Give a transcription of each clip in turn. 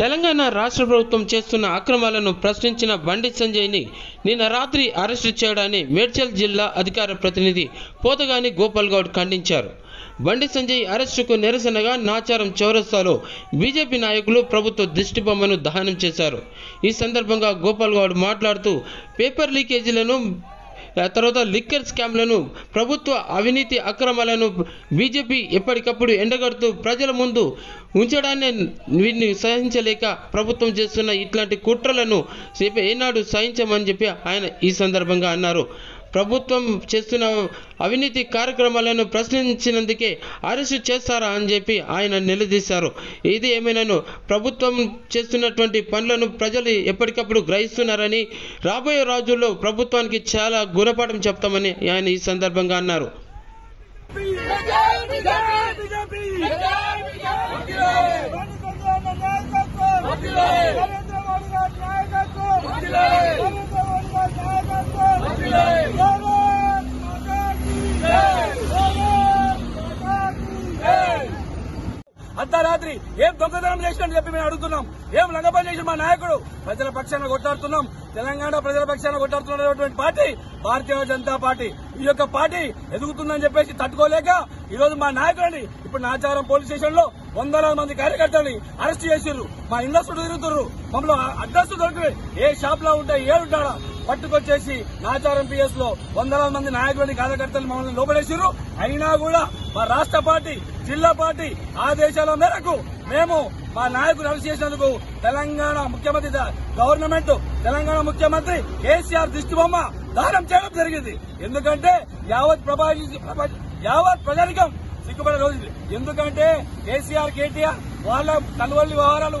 తెలంగాణ రాష్ట్ర ప్రభుత్వం చేస్తున్న అక్రమాలను ప్రశ్నించిన బండి సంజయ్ని నిన్న రాత్రి అరెస్టు చేయడాన్ని మేడ్చల్ జిల్లా అధికార ప్రతినిధి పోతగాని గోపాల్ గౌడ్ ఖండించారు. బండి సంజయ్ అరెస్టుకు నిరసనగా నాచారం చౌరస్తాలో బీజేపీ నాయకులు ప్రభుత్వ దిష్టిబొమ్మను దహనం చేశారు. ఈ సందర్భంగా గోపాల్ గౌడ్ మాట్లాడుతూ పేపర్ లీకేజీలను తర్వాత లిక్కర్ స్కామ్లను ప్రభుత్వ అవినీతి అక్రమాలను బీజేపీ ఎప్పటికప్పుడు ఎండగడుతూ ప్రజల ముందు ఉంచడాన్ని వీటిని సహించలేక ప్రభుత్వం చేస్తున్న ఇట్లాంటి కుట్రలను ఏనాడు సహించమని చెప్పి ఆయన ఈ సందర్భంగా అన్నారు. ప్రభుత్వం చేస్తున్న అవినీతి కార్యక్రమాలను ప్రశ్నించినందుకే అరెస్టు చేస్తారా అని చెప్పి ఆయన నిలదీశారు. ఇది ఏమైనాను ప్రభుత్వం చేస్తున్నటువంటి పనులను ప్రజలు ఎప్పటికప్పుడు గ్రహిస్తున్నారని రాబోయే రోజుల్లో ప్రభుత్వానికి చాలా గుణపాఠం చెప్తామని ఆయన ఈ సందర్భంగా అన్నారు. అర్ధరాత్రి ఏం దొంగతనం చేసినని చెప్పి మేము అడుగుతున్నాం. ఏం లంగపని చేసిన మా నాయకుడు ప్రజల పక్షాన కొట్లాడుతున్నాం. తెలంగాణ ప్రజల పక్షాన కొట్లాడుతున్నటువంటి పార్టీ భారతీయ జనతా పార్టీ. ఈ యొక్క పార్టీ ఎదుగుతుందని చెప్పేసి తట్టుకోలేక ఈ రోజు మా నాయకుడిని ఇప్పుడు నాచారం పోలీస్ స్టేషన్ లో వందలాది మంది కార్యకర్తలని అరెస్ట్ చేసిర్రు. మా ఇండస్ తిరుగుతున్నారు. మమ్మల్ని అడ్రస్ దొరికి ఏ షాప్ లో ఉంటా ఏడుంటాడా పట్టుకొచ్చేసి నాచారం పిఎస్ లో వందలాది మంది నాయకులని కార్యకర్తలు మమ్మల్ని లోపడేసిర్రు. అయినా కూడా మా రాష్ట్ర పార్టీ జిల్లా పార్టీ ఆదేశాల మేరకు మేము మా నాయకులు అరెస్ట్ చేసినందుకు తెలంగాణ ముఖ్యమంత్రి గవర్నమెంట్ తెలంగాణ ముఖ్యమంత్రి కేసీఆర్ దిష్టిబొమ్మ దానం చేయడం జరిగింది. ఎందుకంటే యావత్ ప్రజానికం సిగ్గుపడే రోజు. ఎందుకంటే కేసీఆర్ కేటీఆర్ వాళ్ళ కలువల్లి వ్యవహారాలు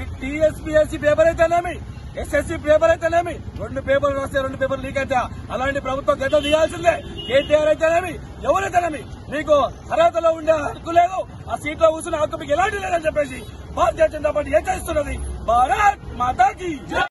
ఈ టీఎస్పిసి పేపర్ అయితేనేమి, ఎస్ఎస్సీ పేపర్ అయితేనేమి, రెండు పేపర్లు రాస్తే రెండు పేపర్లు లీక్ అయితే అలాంటి ప్రభుత్వం గతం తీయాల్సిందే. కేటీఆర్ అయితేనేమి ఎవరైతేనేమి నీకు అర్హతలో ఉండే హక్కు లేదు. ఆ సీట్లో కూర్చున్న హక్కు మీకు ఎలాంటి లేదని చెప్పేసి భారతీయ జనతా పార్టీ హెచ్చరిస్తున్నది. భారత్ మాతాకి.